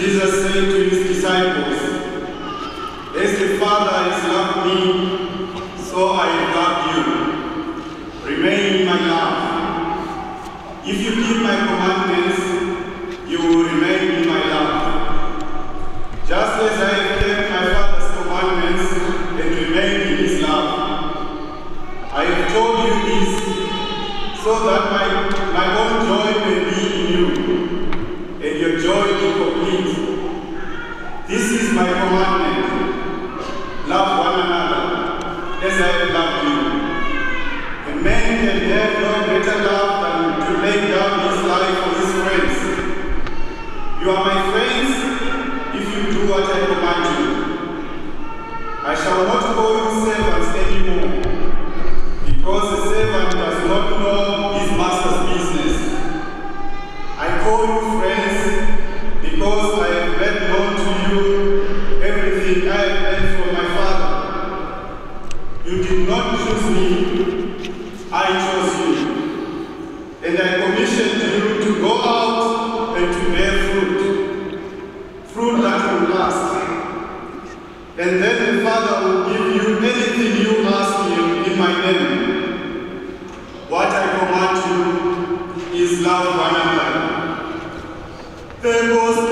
Jesus said to his disciples, "As the Father has loved me, so I love you. Remain in my love. If you keep my commandments, you will remain in my love. Just as I have kept my Father's commandments and remain in his love, I have told you this, so that my own joy may be in you, and your joy be complete. This is my commandment, love one another, as I have loved you. A man can have no greater love than to lay down his life for his friends. You are my friends if you do what I command you. I shall not call you servants anymore, because the servant does not know is love one another."